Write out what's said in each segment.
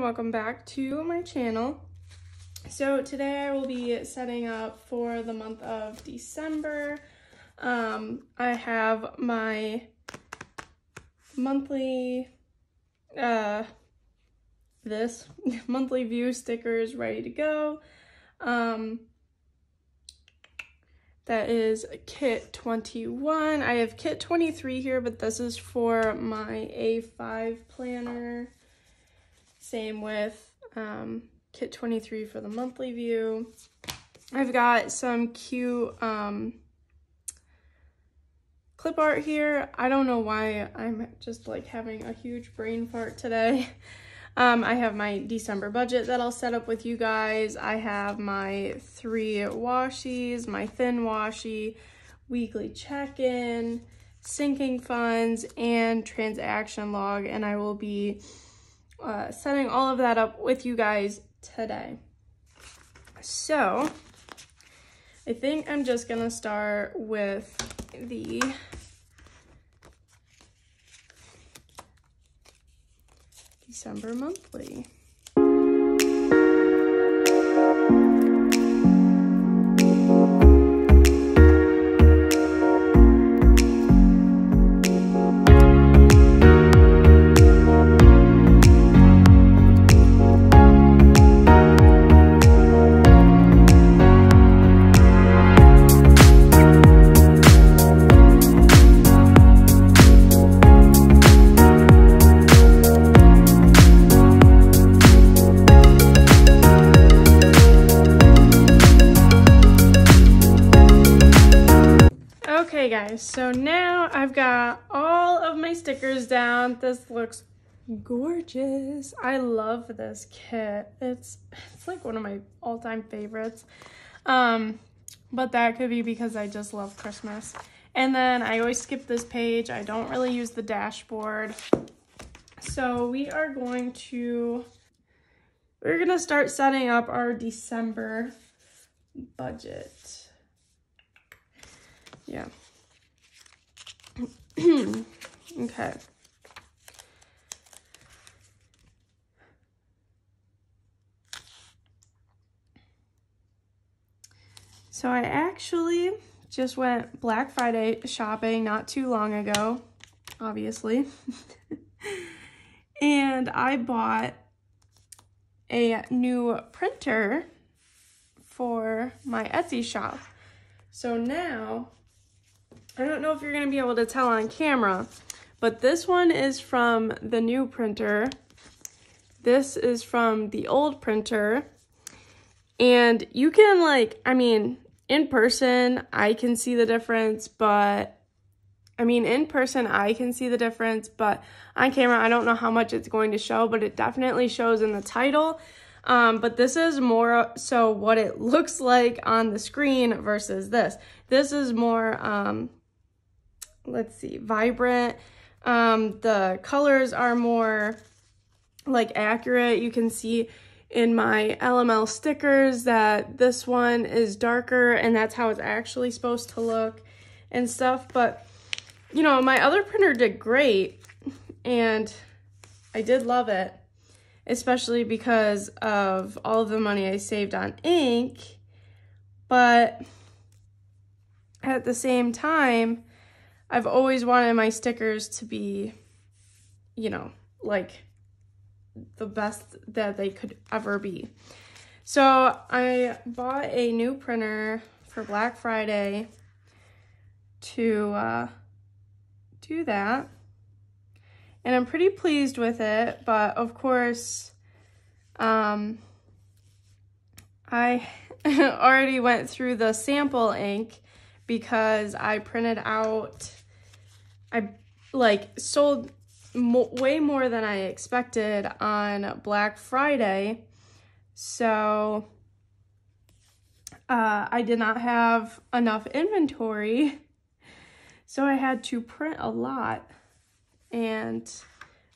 and welcome back to my channel. So today I will be setting up for the month of December. I have my monthly monthly view stickers ready to go. That is kit 21. I have kit 23 here, but this is for my A5 planner. Same with kit 23 for the monthly view. I've got some cute clip art here. I don't know why I'm just like having a huge brain fart today. I have my December budget that I'll set up with you guys. I have my 3 washies, my thin washi, weekly check-in, sinking funds, and transaction log, and I will be setting all of that up with you guys today. So I think I'm just gonna start with the December monthly. So now I've got all of my stickers down. This looks gorgeous. I love this kit. It's like one of my all-time favorites. But that could be because I just love Christmas. And then I always skip this page. I don't really use the dashboard. So we're gonna start setting up our December budget. Yeah. Okay. So I actually just went Black Friday shopping not too long ago, obviously. And I bought a new printer for my Etsy shop. So now, I don't know if you're going to be able to tell on camera, but this one is from the new printer. This is from the old printer. And you can like, I mean, in person, I can see the difference, but on camera, I don't know how much it's going to show, but it definitely shows in the title. But this is more so what it looks like on the screen versus this. This is more, let's see, vibrant. The colors are more like accurate. You can see in my LML stickers that this one is darker, and that's how it's actually supposed to look and stuff. But you know, my other printer did great, and I did love it, especially because of all of the money I saved on ink. But at the same time, I've always wanted my stickers to be, you know, like the best that they could ever be. So I bought a new printer for Black Friday to do that. And I'm pretty pleased with it, but of course, I already went through the sample ink because I printed out, sold way more than I expected on Black Friday. So I did not have enough inventory. So I had to print a lot. And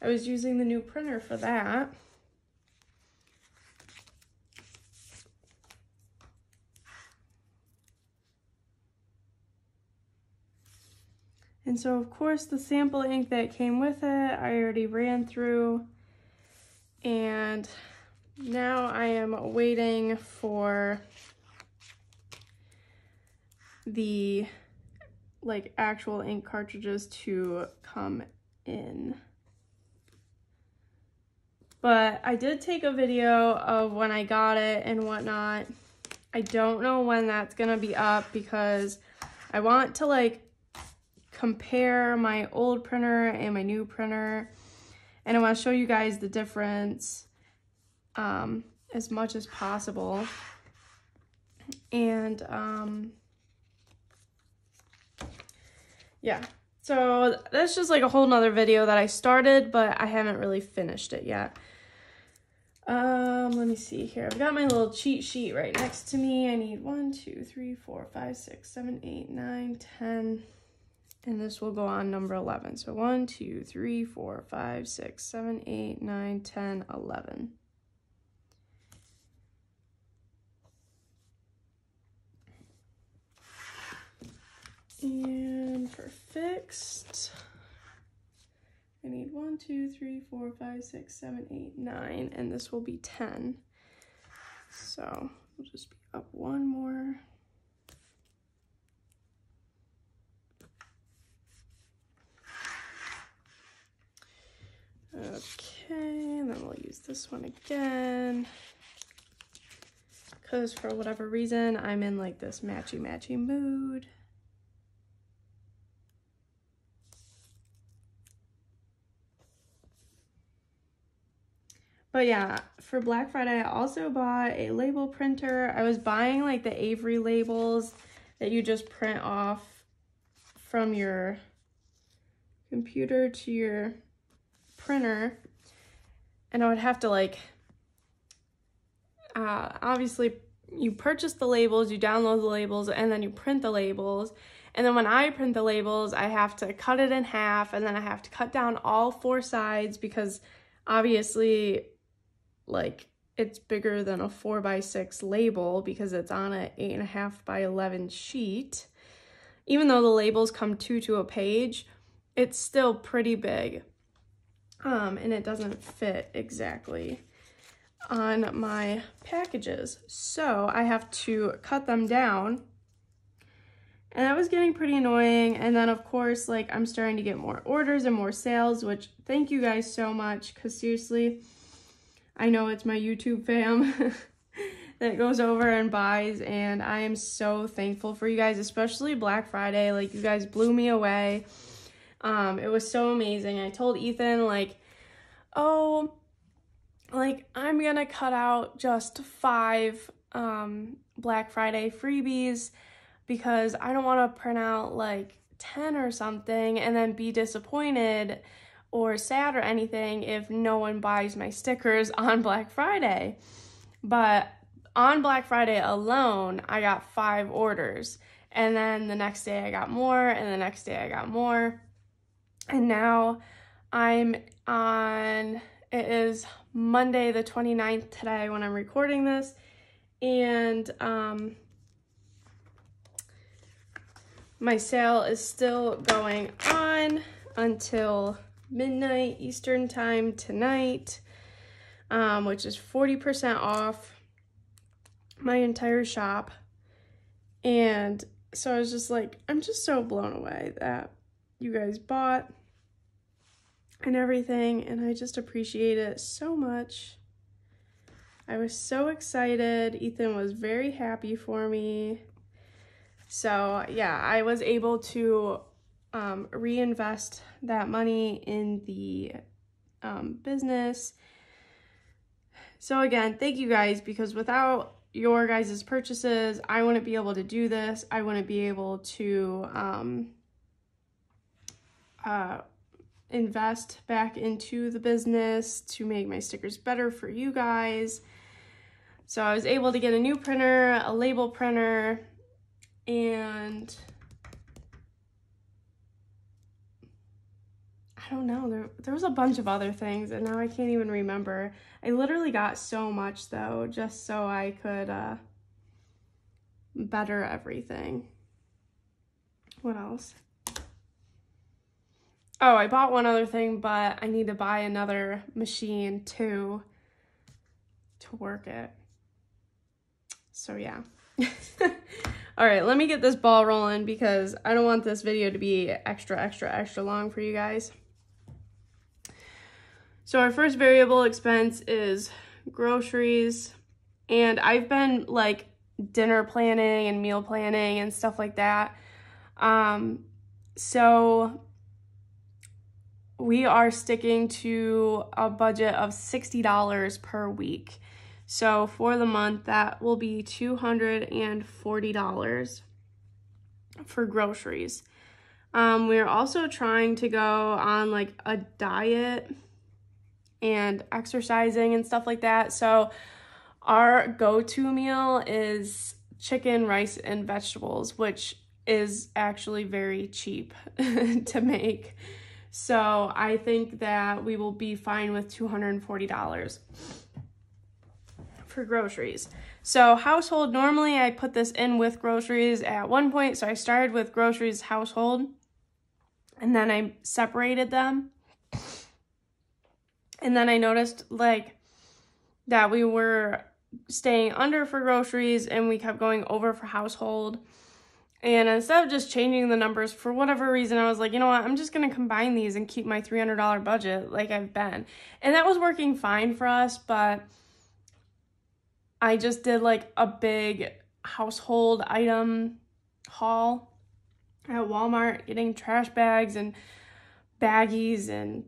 I was using the new printer for that. And so, of course, the sample ink that came with it, I already ran through. And now I am waiting for the like actual ink cartridges to come in. But I did take a video of when I got it and whatnot. I don't know when that's gonna be up because I want to like compare my old printer and my new printer, and I want to show you guys the difference as much as possible. And yeah, so that's just like a whole nother video that I started, but I haven't really finished it yet. Let me see here. I've got my little cheat sheet right next to me. I need 1, 2, 3, 4, 5, 6, 7, 8, 9, 10. And this will go on number 11. So 1, 2, 3, 4, 5, 6, 7, 8, 9, 10, 11. And for fixed, I need 1, 2, 3, 4, 5, 6, 7, 8, 9, and this will be 10. So we'll just be up one more. Okay, and then we'll use this one again. Because for whatever reason, I'm in like this matchy-matchy mood. But yeah, for Black Friday, I also bought a label printer. I was buying like the Avery labels that you just print off from your computer to your printer, and I would have to like obviously you purchase the labels, you download the labels, and then you print the labels. And then when I print the labels, I have to cut it in half, and then I have to cut down all four sides because obviously like it's bigger than a 4x6 label because it's on an 8.5 by 11 sheet. Even though the labels come 2 to a page, it's still pretty big. And it doesn't fit exactly on my packages. So I have to cut them down. And that was getting pretty annoying. And then of course, like I'm starting to get more orders and more sales, which thank you guys so much. 'Cause seriously, I know it's my YouTube fam that goes over and buys. And I am so thankful for you guys, especially Black Friday. Like you guys blew me away. It was so amazing. I told Ethan, like, oh, like, I'm gonna cut out just 5 Black Friday freebies because I don't want to print out, like, 10 or something and then be disappointed or sad or anything if no one buys my stickers on Black Friday. But on Black Friday alone, I got 5 orders. And then the next day I got more, and the next day I got more. And now I'm on, it is Monday the 29th today when I'm recording this, and my sale is still going on until midnight Eastern time tonight, which is 40% off my entire shop. And so I was just like, I'm just so blown away that you guys bought and everything, and I just appreciate it so much. I was so excited. Ethan was very happy for me. So yeah, I was able to reinvest that money in the business. So again, thank you guys, because without your guys' purchases, I wouldn't be able to do this. I wouldn't be able to invest back into the business to make my stickers better for you guys. So I was able to get a new printer, a label printer, and I don't know, there was a bunch of other things and now I can't even remember. I literally got so much though, just so I could better everything. What else? Oh, I bought one other thing, but I need to buy another machine too. to work it. So yeah. All right, let me get this ball rolling because I don't want this video to be extra long for you guys. So our first variable expense is groceries. And I've been like dinner planning and meal planning and stuff like that. So we are sticking to a budget of $60 per week. So for the month, that will be $240 for groceries. We're also trying to go on like a diet and exercising and stuff like that. So our go-to meal is chicken, rice, and vegetables, which is actually very cheap to make. So I think that we will be fine with $240. For groceries. So household, normally I put this in with groceries at one point. So I started with groceries, household, and then I separated them. And then I noticed like that we were staying under for groceries and we kept going over for household. And instead of just changing the numbers for whatever reason, I was like, you know what, I'm just going to combine these and keep my $300 budget like I've been. And that was working fine for us, but I just did like a big household item haul at Walmart, getting trash bags and baggies and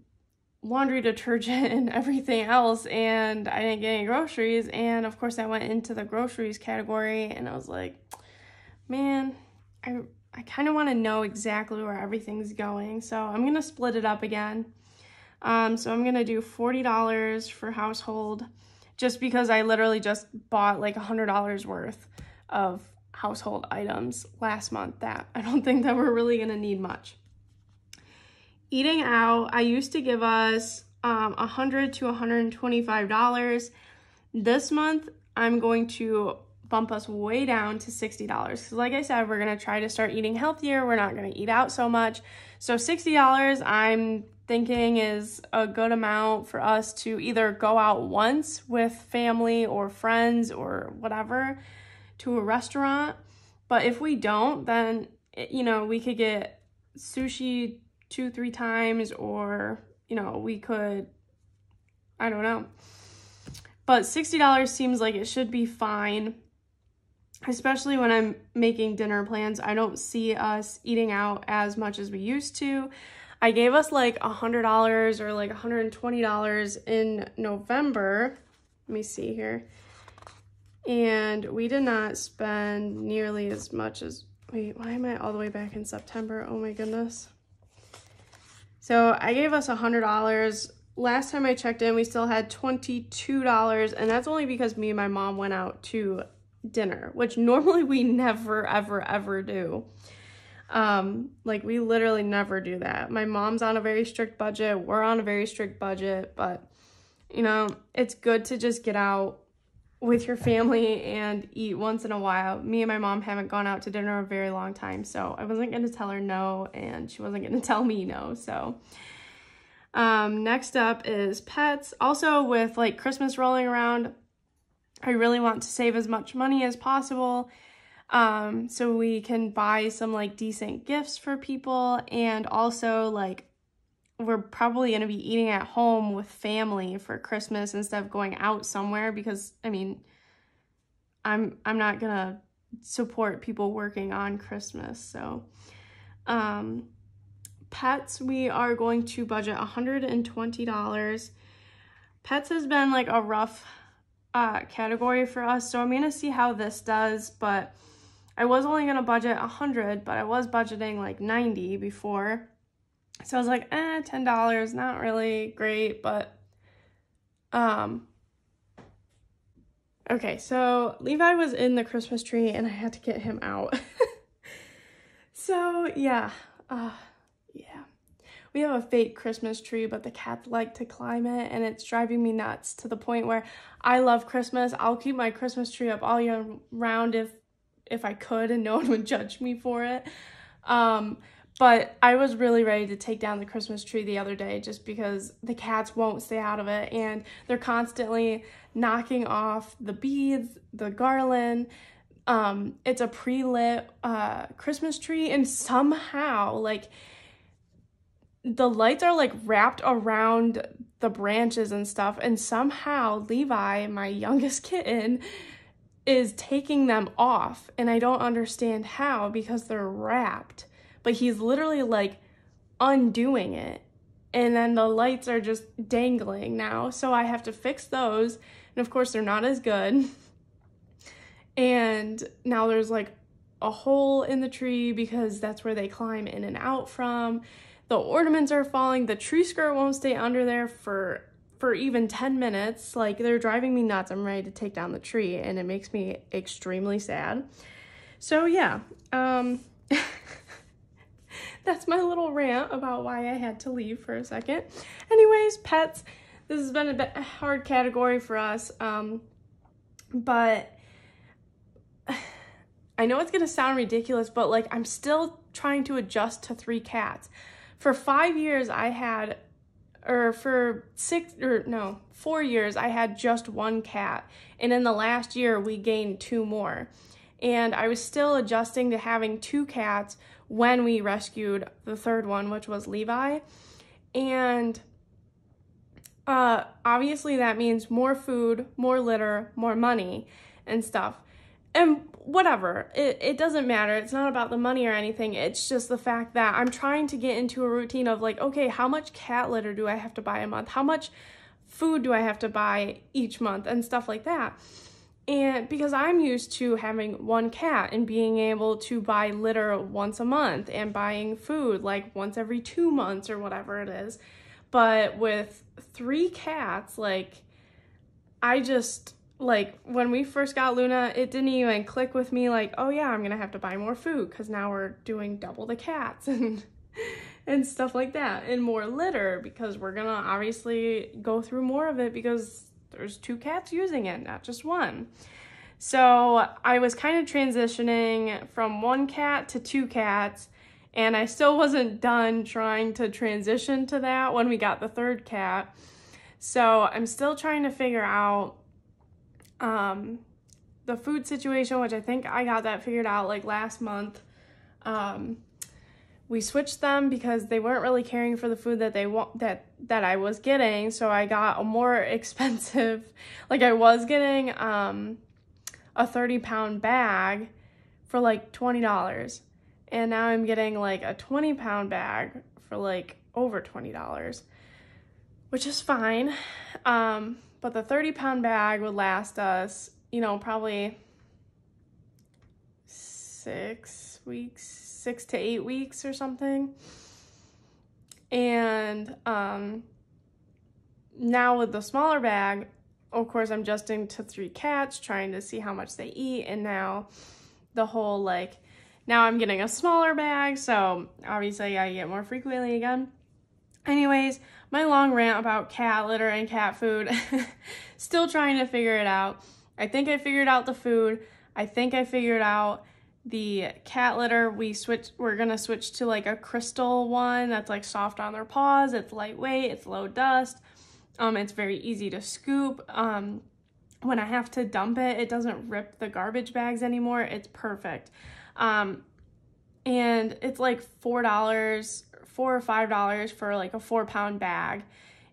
laundry detergent and everything else. And I didn't get any groceries. And of course I went into the groceries category and I was like, man, I kind of want to know exactly where everything's going. So I'm going to split it up again. So I'm going to do $40 for household, just because I literally just bought like $100 worth of household items last month that I don't think that we're really gonna need much. Eating out, I used to give us $100 to $125. This month, I'm going to bump us way down to $60. Because like I said, we're gonna try to start eating healthier. We're not gonna eat out so much. So $60, I'm thinking is a good amount for us to either go out once with family or friends or whatever to a restaurant. But if we don't, then, you know, we could get sushi 2-3 times, or, you know, we could, I don't know. But $60 seems like it should be fine, especially when I'm making dinner plans. I don't see us eating out as much as we used to. I gave us like $100 or like $120 in November. Let me see here. And we did not spend nearly as much as, wait, why am I all the way back in September? Oh my goodness. So I gave us $100. Last time I checked in, we still had $22. And that's only because me and my mom went out to dinner, which normally we never, ever do. Like we literally never do that. My mom's on a very strict budget. We're on a very strict budget, but you know, it's good to just get out with your family and eat once in a while. Me and my mom haven't gone out to dinner in a very long time. So I wasn't going to tell her no, and she wasn't going to tell me no. So, next up is pets. Also with like Christmas rolling around, I really want to save as much money as possible. So we can buy some like decent gifts for people, and also like we're probably going to be eating at home with family for Christmas instead of going out somewhere, because I mean I'm not going to support people working on Christmas. So pets, we are going to budget $120. Pets has been like a rough category for us, so I'm going to see how this does, but I was only going to budget $100, but I was budgeting like $90 before. So I was like, $10, not really great, but, okay. So Levi was in the Christmas tree and I had to get him out. So yeah, yeah, we have a fake Christmas tree, but the cats like to climb it and it's driving me nuts to the point where I love Christmas. I'll keep my Christmas tree up all year round if I could, and no one would judge me for it. But I was really ready to take down the Christmas tree the other day just because the cats won't stay out of it. And they're constantly knocking off the beads, the garland. It's a pre-lit Christmas tree. And somehow, like, the lights are, like, wrapped around the branches and stuff. And somehow Levi, my youngest kitten, is taking them off. And I don't understand how, because they're wrapped. But he's literally, like, undoing it. And then the lights are just dangling now. So I have to fix those. And, of course, they're not as good. And now there's, like, a hole in the tree because that's where they climb in and out from. The ornaments are falling. The tree skirt won't stay under there for even 10 minutes. Like, they're driving me nuts. I'm ready to take down the tree. And it makes me extremely sad. So, yeah. That's my little rant about why I had to leave for a second. Anyways, pets, this has been a bit hard category for us, but I know it's going to sound ridiculous, but, like, I'm still trying to adjust to 3 cats. For 4 years, I had just 1 cat, and in the last year, we gained 2 more. And I was still adjusting to having 2 cats when we rescued the 3rd one, which was Levi. And obviously that means more food, more litter, more money and stuff. And whatever, it doesn't matter. It's not about the money or anything. It's just the fact that I'm trying to get into a routine of, like, okay, how much cat litter do I have to buy a month? How much food do I have to buy each month and stuff like that? And because I'm used to having 1 cat and being able to buy litter once a month and buying food like once every 2 months or whatever it is. But with 3 cats, like, I just, like, when we first got Luna, it didn't even click with me, like, oh yeah, I'm going to have to buy more food because now we're doing double the cats and stuff like that, and more litter because we're going to obviously go through more of it because there's 2 cats using it, not just 1. So I was kind of transitioning from 1 cat to 2 cats, and I still wasn't done trying to transition to that when we got the 3rd cat. So I'm still trying to figure out the food situation, which I think I got that figured out, like, last month. We switched them because they weren't really caring for the food that they that I was getting, so I got a more expensive, like, I was getting a 30-pound bag for like $20, and now I'm getting like a 20-pound bag for like over $20, which is fine. But the 30-pound bag would last us, you know, probably 6 to 8 weeks or something. And now with the smaller bag, of course, I'm adjusting to 3 cats, trying to see how much they eat. And now the whole, like, now I'm getting a smaller bag, so obviously I get more frequently again. Anyways, my long rant about cat litter and cat food, still trying to figure it out. I think I figured out the food. I think I figured out the cat litter. We're gonna switch to, like, a crystal one that's, like, soft on their paws. It's lightweight, it's low dust. It's very easy to scoop. When I have to dump it, it doesn't rip the garbage bags anymore. It's perfect. And it's like $4 or $5 for, like, a 4-pound bag.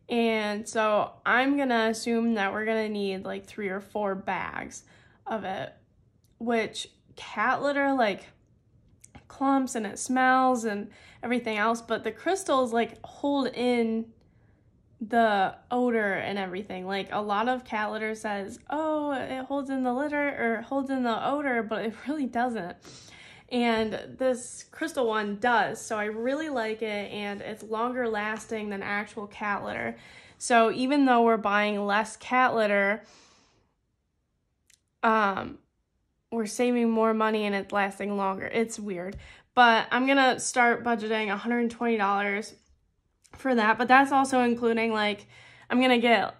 And so I'm gonna assume that we're gonna need, like, 3 or 4 bags of it, which cat litter, like, clumps and it smells and everything else, but the crystals, like, hold in the odor and everything. Like, a lot of cat litter says, oh, it holds in the litter or it holds in the odor, but it really doesn't. And this crystal one does, so I really like it, and it's longer lasting than actual cat litter. So even though we're buying less cat litter, we're saving more money and it's lasting longer. It's weird, but I'm gonna start budgeting $120 for that. But that's also including, like, I'm gonna get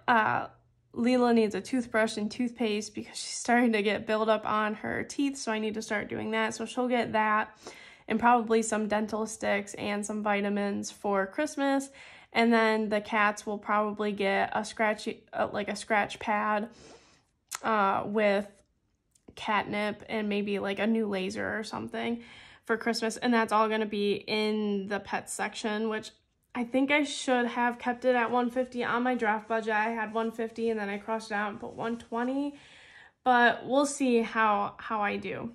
Lila needs a toothbrush and toothpaste because she's starting to get buildup on her teeth, so I need to start doing that. So she'll get that, and probably some dental sticks and some vitamins for Christmas. And then the cats will probably get a scratch pad with catnip and maybe like a new laser or something for Christmas. And that's all going to be in the pet section, which I think I should have kept it at 150 on my draft budget. I had 150 and then I crossed it out and put 120, but we'll see how I do.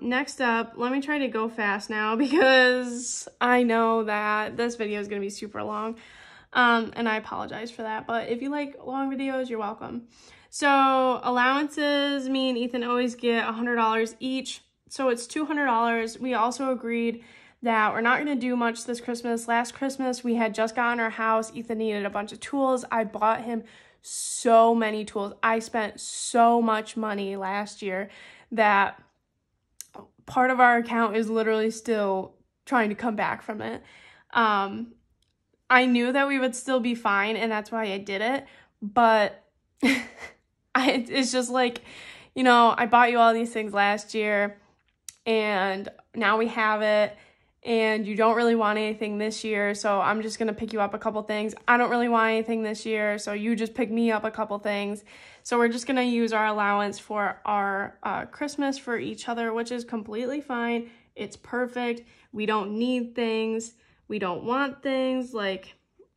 Next up, let me try to go fast now because I know that this video is going to be super long. And I apologize for that, but if you like long videos, you're welcome. So allowances, me and Ethan always get $100 each. So it's $200. We also agreed that we're not going to do much this Christmas. Last Christmas, we had just gotten our house. Ethan needed a bunch of tools. I bought him so many tools. I spent so much money last year that part of our account is literally still trying to come back from it. I knew that we would still be fine, and that's why I did it. But it's just like, you know, I bought you all these things last year, and now we have it, and you don't really want anything this year, so I'm just going to pick you up a couple things. I don't really want anything this year, so you just pick me up a couple things. So we're just going to use our allowance for our Christmas for each other, which is completely fine. It's perfect. We don't need things. We don't want things. Like,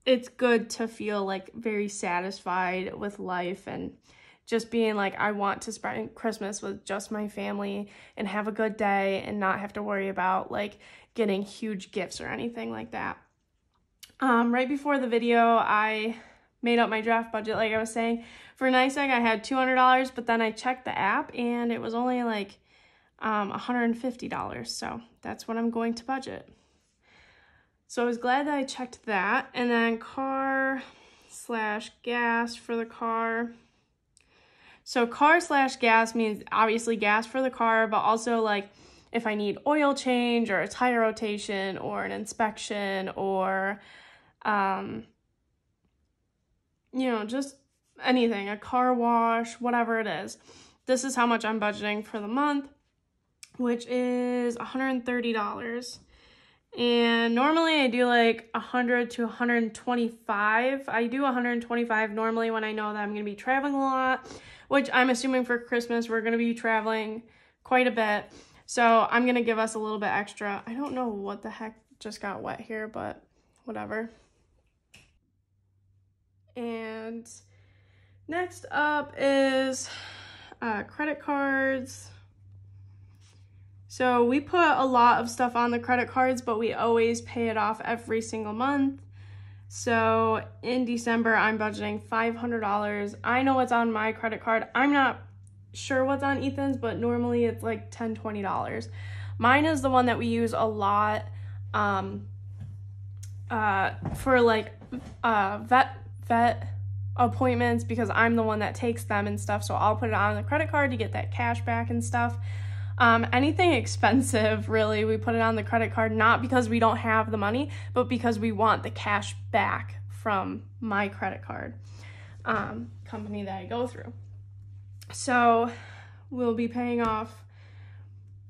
it's good to feel like very satisfied with life and just being like, I want to spend Christmas with just my family and have a good day and not have to worry about like getting huge gifts or anything like that. Right before the video, I made up my draft budget, like I was saying. For NYSEG, I had $200, but then I checked the app and it was only like $150. So that's what I'm going to budget. So I was glad that I checked that. And then car/gas for the car. So car/gas means obviously gas for the car, but also like if I need oil change or a tire rotation or an inspection or, you know, just anything, a car wash, whatever it is. This is how much I'm budgeting for the month, which is $130. And normally I do like 100 to 125. I do 125 normally when I know that I'm going to be traveling a lot, which I'm assuming for Christmas we're going to be traveling quite a bit. So I'm going to give us a little bit extra. I don't know what the heck just got wet here, but whatever. And next up is credit cards. So we put a lot of stuff on the credit cards, but we always pay it off every single month. So in December, I'm budgeting $500. I know what's on my credit card. I'm not sure what's on Ethan's, but normally it's like $10, $20. Mine is the one that we use a lot for like vet appointments because I'm the one that takes them and stuff. So I'll put it on the credit card to get that cash back and stuff. Anything expensive, really, we put it on the credit card, not because we don't have the money, but because we want the cash back from my credit card company that I go through. So we'll be paying off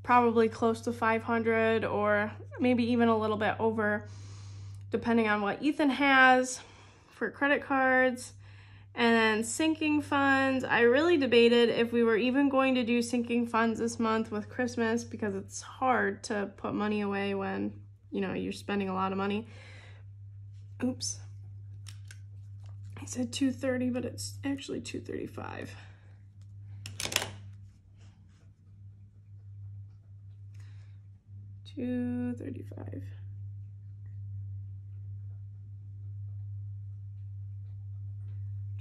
probably close to $500 or maybe even a little bit over, depending on what Ethan has for credit cards. And then sinking funds. I really debated if we were even going to do sinking funds this month with Christmas because it's hard to put money away when, you know, you're spending a lot of money. Oops. I said 230, but it's actually 235. $235.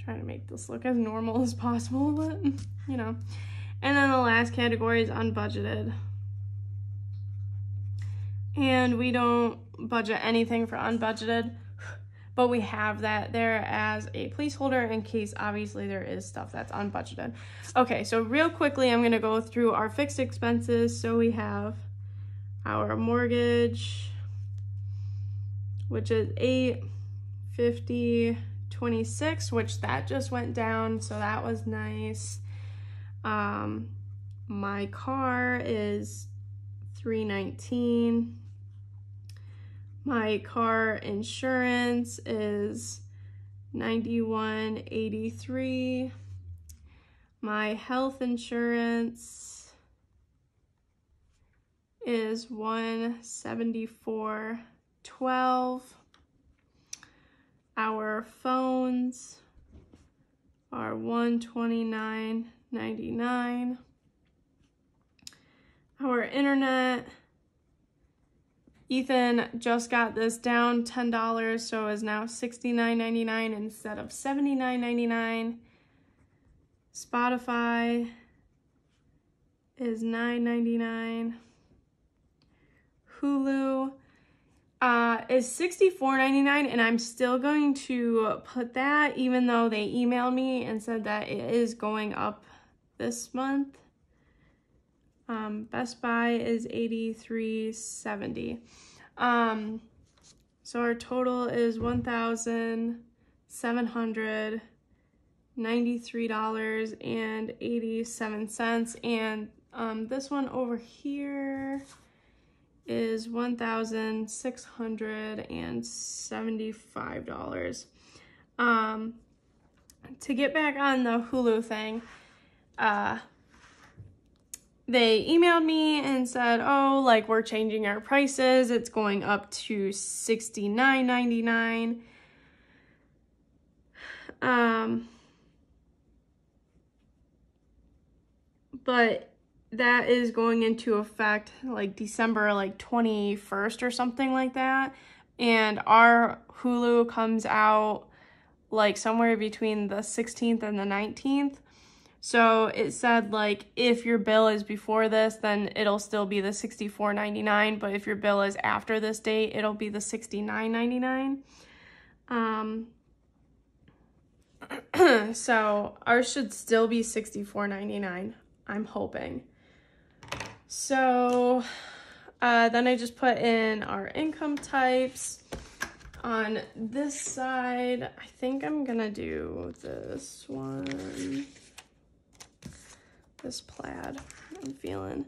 Trying to make this look as normal as possible, but you know. And then the last category is unbudgeted. And we don't budget anything for unbudgeted, but we have that there as a placeholder in case obviously there is stuff that's unbudgeted. Okay, so real quickly, I'm gonna go through our fixed expenses. So we have our mortgage, which is $850.26, which that just went down, so that was nice. My car is $319. My car insurance is $91.83. My health insurance is $174.12. Our phones are $129.99. Our internet, Ethan just got this down $10, so is now $69.99 instead of $79.99. Spotify is $9.99. Hulu is $64.99, and I'm still going to put that, even though they emailed me and said that it is going up this month. Best Buy is $83.70. So our total is $1,793.87, and this one over here is $1,675. To get back on the Hulu thing, they emailed me and said, oh, like, we're changing our prices. It's going up to $69.99. But that is going into effect like December, like 21st or something like that. And our Hulu comes out like somewhere between the 16th and the 19th. So it said, like, if your bill is before this, then it'll still be the $64.99. But if your bill is after this date, it'll be the $69.99. So ours should still be $64.99, I'm hoping. So then I just put in our income types. On this side, I think I'm going to do this one. This plaid, I'm feeling.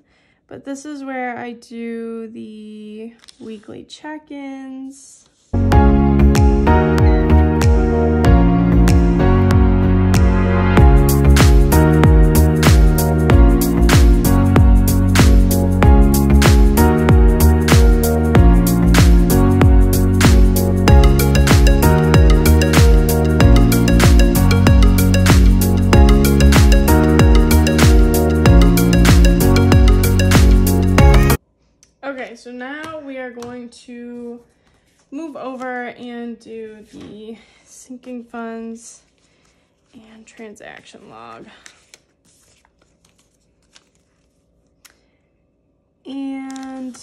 But this is where I do the weekly check-ins. So now we are going to move over and do the sinking funds and transaction log. And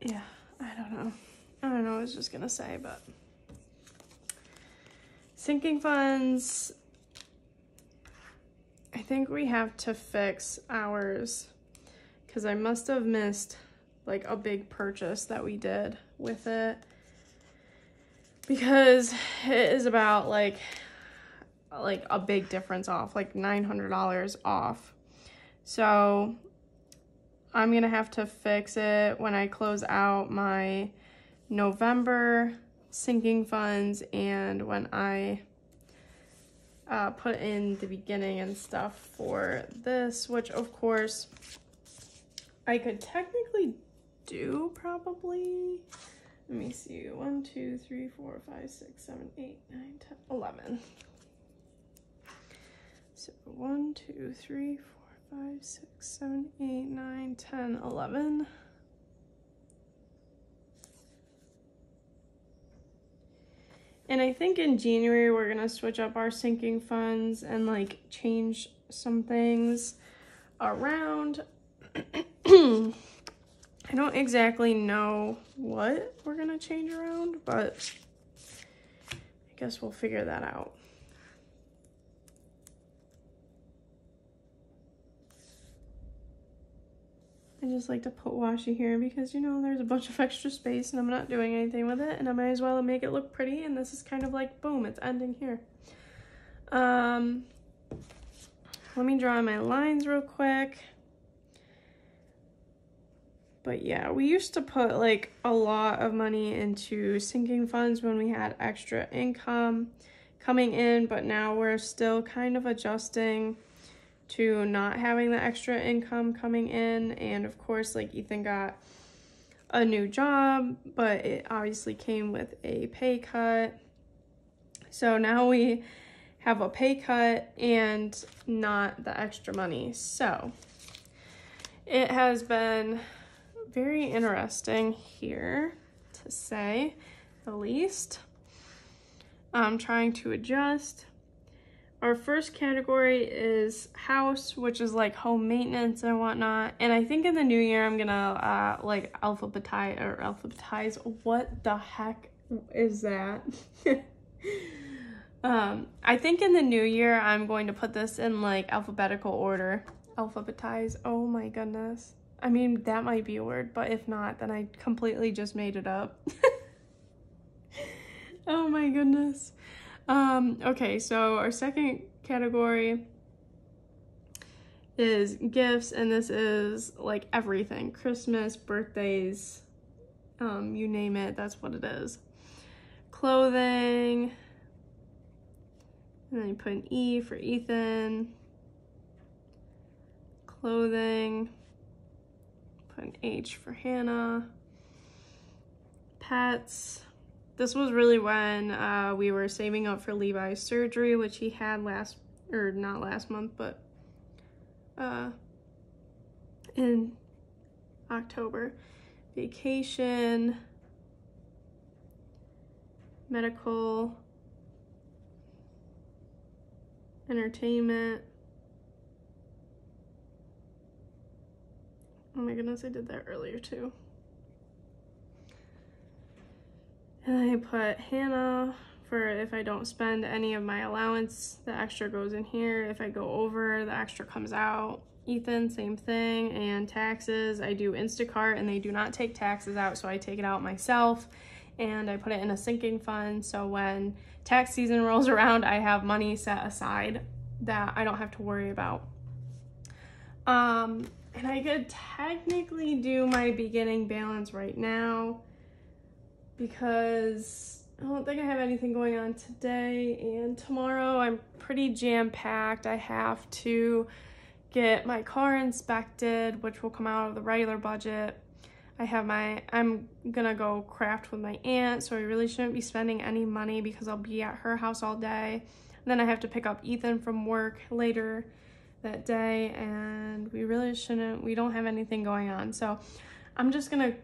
yeah, I don't know what I was just gonna say, but sinking funds, I think we have to fix ours because I must have missed like a big purchase that we did with it, because it is about like a big difference off, like $900 off. So I'm going to have to fix it when I close out my November sinking funds and when I put in the beginning and stuff for this, which of course I could technically do probably. Let me see, 1, 2, 3, 4, 5, 6, 7, 8, 9, 10, 11. So 1, 2, 3, 4, 5, 6, 7, 8, 9, 10, 11. And I think in January, we're going to switch up our sinking funds and like change some things around. I don't exactly know what we're going to change around, but I guess we'll figure that out. I just like to put washi here because, you know, there's a bunch of extra space and I'm not doing anything with it, and I might as well make it look pretty, and this is kind of like, boom, it's ending here. Let me draw my lines real quick. But yeah, we used to put like a lot of money into sinking funds when we had extra income coming in, but now we're still kind of adjusting to not having the extra income coming in. And of course, like Ethan got a new job, but it obviously came with a pay cut. So now we have a pay cut and not the extra money. So it has been very interesting here, to say the least. I'm trying to adjust. Our first category is house, which is like home maintenance and whatnot. And I think in the new year, I'm gonna like alphabetize. What the heck is that? I think in the new year, I'm going to put this in like alphabetical order. Alphabetize, oh my goodness. I mean, that might be a word, but if not, then I completely just made it up. Oh my goodness. Okay, so our second category is gifts, and this is like everything. Christmas, birthdays, you name it, that's what it is. Clothing, and then you put an E for Ethan. Clothing, put an H for Hannah. Pets. This was really when we were saving up for Levi's surgery, which he had last, or not last month, but in October. Vacation, medical, entertainment. Oh my goodness, I did that earlier too. And I put Hannah for if I don't spend any of my allowance, the extra goes in here. If I go over, the extra comes out. Ethan, same thing. And taxes, I do Instacart and they do not take taxes out, so I take it out myself. And I put it in a sinking fund, so when tax season rolls around, I have money set aside that I don't have to worry about. And I could technically do my beginning balance right now, because I don't think I have anything going on today, and tomorrow I'm pretty jam-packed. I have to get my car inspected, which will come out of the regular budget. I'm gonna go craft with my aunt, so I really shouldn't be spending any money because I'll be at her house all day. And then I have to pick up Ethan from work later that day, and we don't have anything going on. So I'm just gonna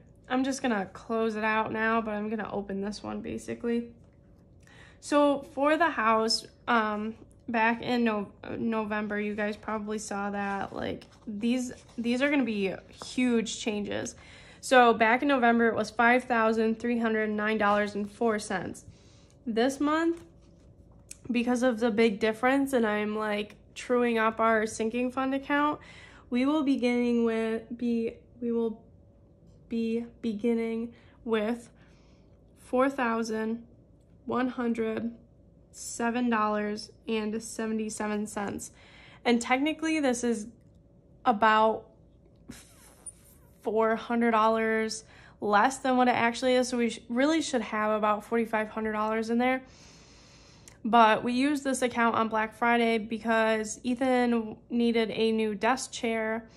close it out now, but I'm gonna open this one basically. So for the house, back in November, you guys probably saw that like these are gonna be huge changes. So back in November, it was $5,309.04. This month, because of the big difference, and I'm like truing up our sinking fund account, we will be beginning with $4,107.77. And technically this is about $400 less than what it actually is. So we really should have about $4,500 in there. But we used this account on Black Friday because Ethan needed a new desk chair.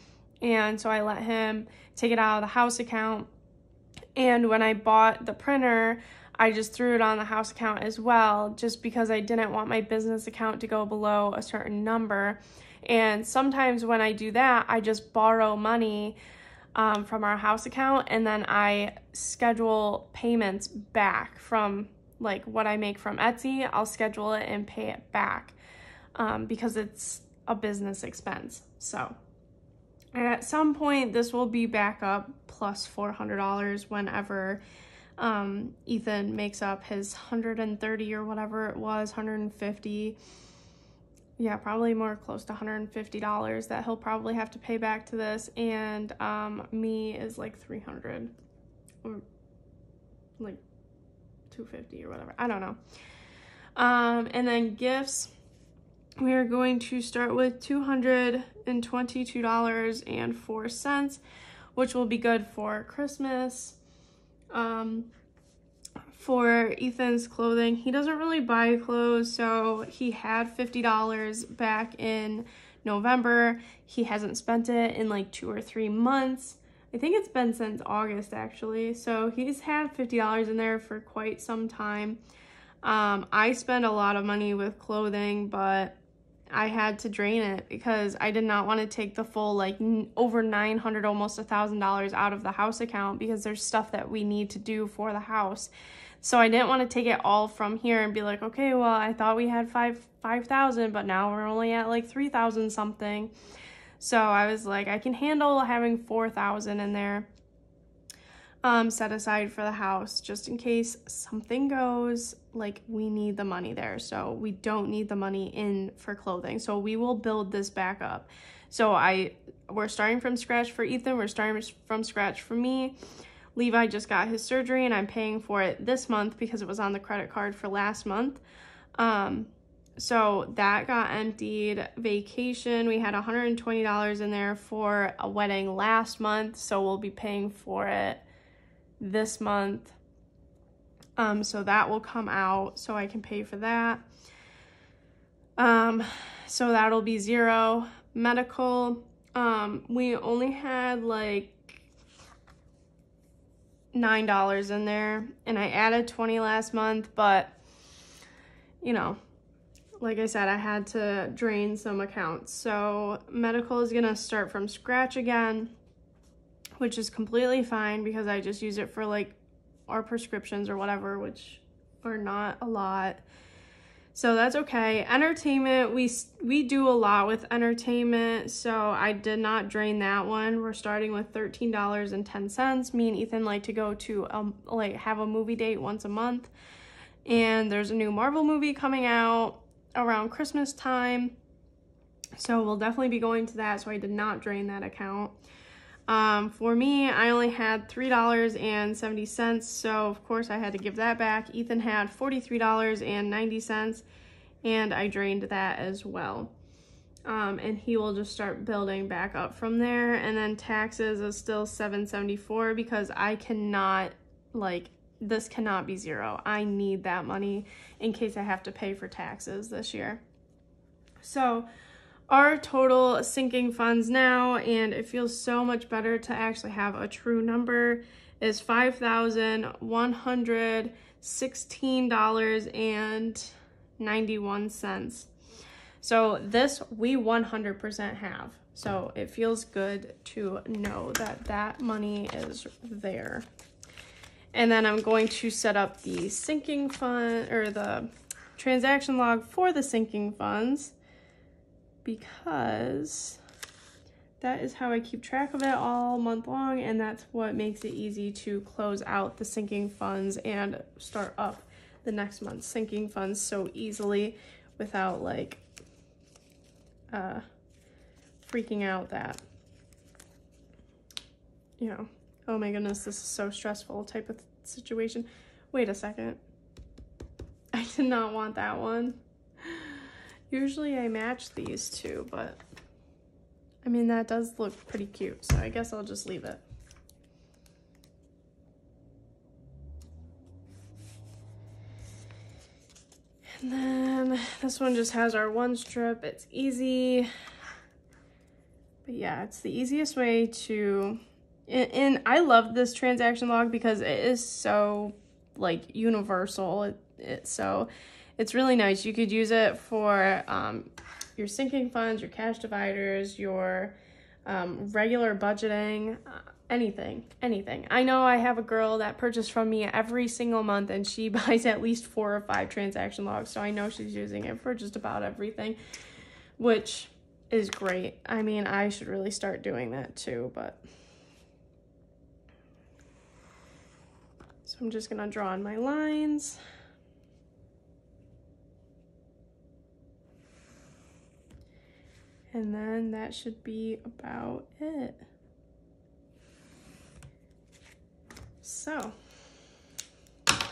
And so I let him take it out of the house account. And when I bought the printer, I just threw it on the house account as well, just because I didn't want my business account to go below a certain number. And sometimes when I do that, I just borrow money from our house account, and then I schedule payments back from like what I make from Etsy. I'll schedule it and pay it back because it's a business expense. So at some point, this will be back up plus $400 whenever Ethan makes up his 130 or whatever it was, 150. Yeah, probably more close to $150 that he'll probably have to pay back to this. And me is like 300 or like 250 or whatever. I don't know. And then gifts. We are going to start with $222.04, which will be good for Christmas. For Ethan's clothing, he doesn't really buy clothes, so he had $50 back in November. He hasn't spent it in like 2 or 3 months. I think it's been since August, actually. So he's had $50 in there for quite some time. I spend a lot of money with clothing, but I had to drain it because I did not want to take the full, like, over $900, almost $1,000 out of the house account, because there's stuff that we need to do for the house. So I didn't want to take it all from here and be like, okay, well, I thought we had 5,000, but now we're only at like 3,000 something. So I was like, I can handle having 4,000 in there set aside for the house, just in case something goes, like, we need the money there. So we don't need the money in for clothing. So we will build this back up. So we're starting from scratch for Ethan. We're starting from scratch for me. Levi just got his surgery and I'm paying for it this month because it was on the credit card for last month. So that got emptied. Vacation, we had $120 in there for a wedding last month, so we'll be paying for it this month. So that will come out so I can pay for that. So that'll be $0. Medical, we only had like $9 in there, and I added $20 last month, but, you know, like I said, I had to drain some accounts. So medical is gonna start from scratch again, which is completely fine because I just use it for like our prescriptions or whatever, which are not a lot. So that's okay. Entertainment, we do a lot with entertainment, so I did not drain that one. We're starting with $13.10. Me and Ethan like to go to like have a movie date once a month, and there's a new Marvel movie coming out around Christmas time, so we'll definitely be going to that. So I did not drain that account. For me, I only had $3.70, so of course I had to give that back. Ethan had $43.90, and I drained that as well. And he will just start building back up from there. And then taxes is still $7.74 because I cannot, like, this cannot be $0. I need that money in case I have to pay for taxes this year. So our total sinking funds now, and it feels so much better to actually have a true number, is $5,116.91. So this we 100% have. So it feels good to know that that money is there. And then I'm going to set up the sinking fund, or the transaction log for the sinking funds, because that is how I keep track of it all month long, and that's what makes it easy to close out the sinking funds and start up the next month's sinking funds so easily without, like, freaking out that, you know, oh my goodness, this is so stressful type of situation. Wait a second. I did not want that one. Usually I match these two, but I mean, that does look pretty cute, so I guess I'll just leave it. And then this one just has our one strip. It's easy. But yeah, it's the easiest way to, and I love this transaction log because it is so, like, universal. It's really nice. You could use it for your sinking funds, your cash dividers, your regular budgeting, anything. I know I have a girl that purchased from me every single month, and she buys at least 4 or 5 transaction logs, so I know she's using it for just about everything, which is great. I mean, I should really start doing that too, but. So I'm just gonna draw in my lines. And then that should be about it. So, the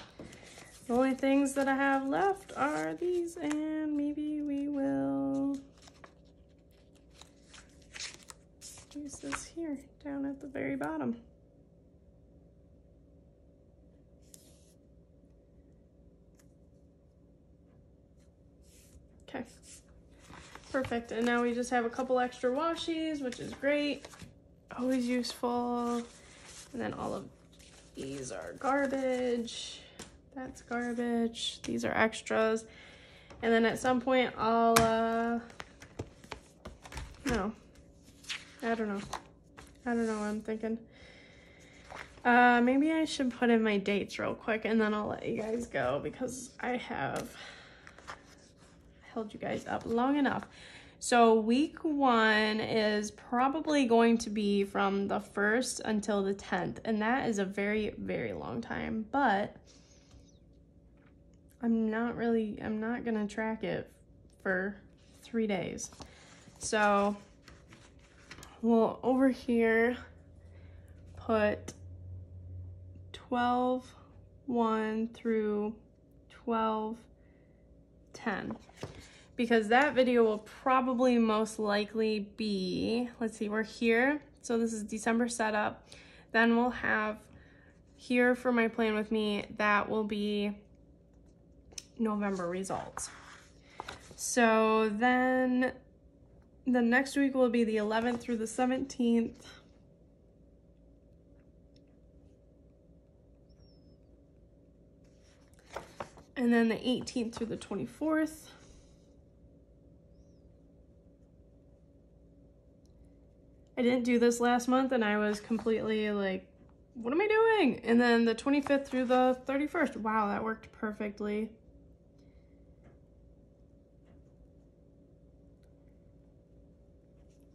only things that I have left are these, and maybe we will use this here down at the very bottom. Okay, perfect. And now we just have a couple extra washies, which is great, always useful. And then all of these are garbage. That's garbage. These are extras. And then at some point I'll, no, I don't know what I'm thinking. Maybe I should put in my dates real quick and then I'll let you guys go, because I have held you guys up long enough. So week 1 is probably going to be from the 1st until the 10th. And that is a very, very long time, but I'm not gonna track it for 3 days. So we'll over here put 12/1 through 12/10, because that video will probably most likely be, let's see, we're here. So this is December setup. Then we'll have here for my plan with me, that will be November results. So then the next week will be the 11th through the 17th. And then the 18th through the 24th. I didn't do this last month and I was completely like, what am I doing? And then the 25th through the 31st. Wow, that worked perfectly.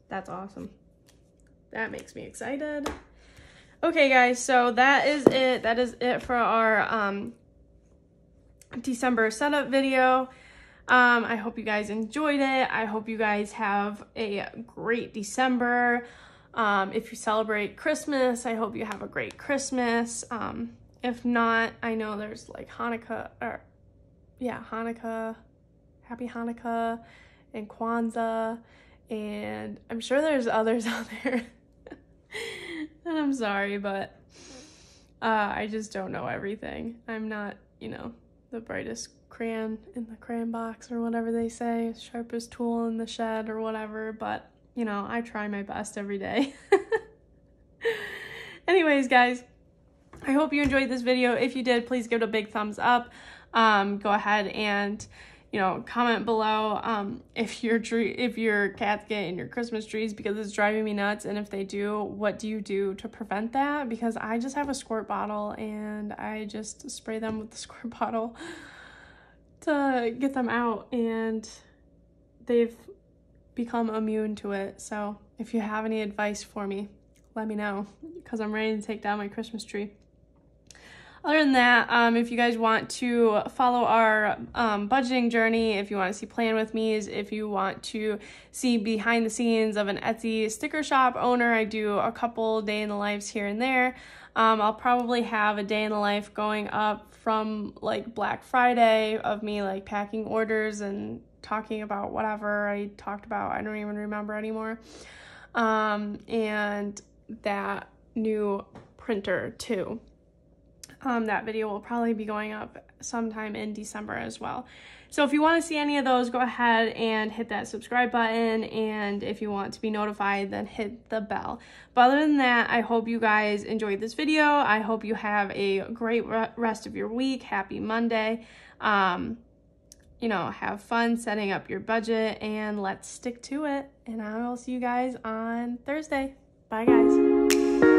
That's awesome. That makes me excited. Okay, guys, so that is it. That is it for our December setup video. I hope you guys enjoyed it. I hope you guys have a great December. If you celebrate Christmas, I hope you have a great Christmas. If not, I know there's like Hanukkah, or yeah, Hanukkah, Happy Hanukkah, and Kwanzaa. And I'm sure there's others out there. And I'm sorry, but I just don't know everything. I'm not, you know, the brightest crayon in the crayon box or whatever they say, sharpest tool in the shed or whatever, but, you know, I try my best every day. Anyways, guys, I hope you enjoyed this video. If you did, please give it a big thumbs up. Go ahead and, you know, comment below if your cats get in your Christmas trees, because it's driving me nuts. And if they do, what do you do to prevent that? Because I just have a squirt bottle and I just spray them with the squirt bottle to get them out, and they've become immune to it. So if you have any advice for me, let me know, because I'm ready to take down my Christmas tree. Other than that, if you guys want to follow our budgeting journey, if you want to see plan with me's, if you want to see behind the scenes of an Etsy sticker shop owner, I do a couple day in the lives here and there. I'll probably have a day in the life going up from like Black Friday of me like packing orders and talking about whatever I talked about. I don't even remember anymore. And that new printer too. That video will probably be going up sometime in December as well. So if you want to see any of those, go ahead and hit that subscribe button. And if you want to be notified, then hit the bell. But other than that, I hope you guys enjoyed this video. I hope you have a great rest of your week. Happy Monday. You know, have fun setting up your budget, and let's stick to it. And I will see you guys on Thursday. Bye, guys.